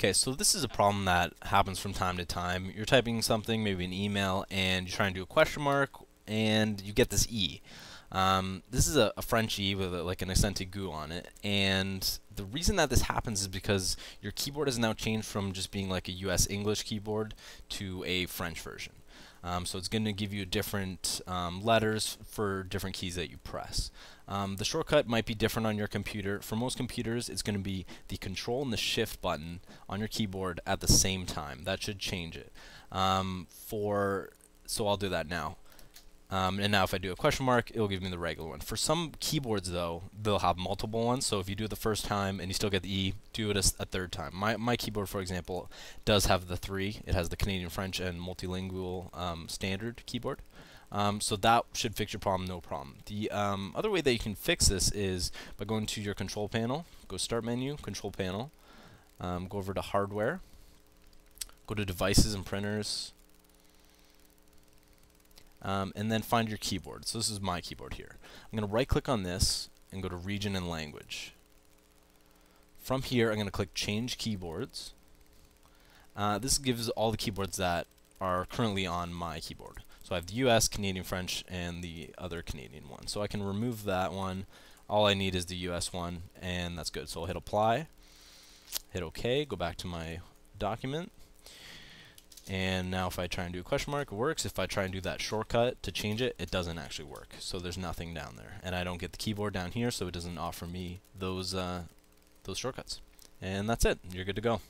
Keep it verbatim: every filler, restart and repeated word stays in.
Okay, so this is a problem that happens from time to time. You're typing something, maybe an email, and you try and do a question mark, and you get this E. Um, this is a, a French E with a, like an accented G U on it, and the reason that this happens is because your keyboard has now changed from just being like a U S English keyboard to a French version. Um, so it's going to give you different um, letters for different keys that you press. Um, the shortcut might be different on your computer. For most computers, it's going to be the Control and the Shift button on your keyboard at the same time. That should change it. Um, for so I'll do that now. Um, and now if I do a question mark, it'll give me the regular one. For some keyboards, though, they'll have multiple ones, so if you do it the first time and you still get the E, do it a, a third time. My, my keyboard, for example, does have the three. It has the Canadian French and multilingual um, standard keyboard. Um, so that should fix your problem, no problem. The um, other way that you can fix this is by going to your control panel, go Start Menu, Control Panel, um, go over to Hardware, go to Devices and Printers, Um, and then find your keyboard. So this is my keyboard here. I'm going to right click on this and go to Region and Language. From here I'm going to click Change Keyboards. Uh, this gives all the keyboards that are currently on my keyboard. So I have the U S, Canadian French, and the other Canadian one. So I can remove that one. All I need is the U S one, and that's good. So I'll hit Apply, hit OK, go back to my document. And now if I try and do a question mark, it works. If I try and do that shortcut to change it, it doesn't actually work. So there's nothing down there. And I don't get the keyboard down here, so it doesn't offer me those, uh, those shortcuts. And that's it. You're good to go.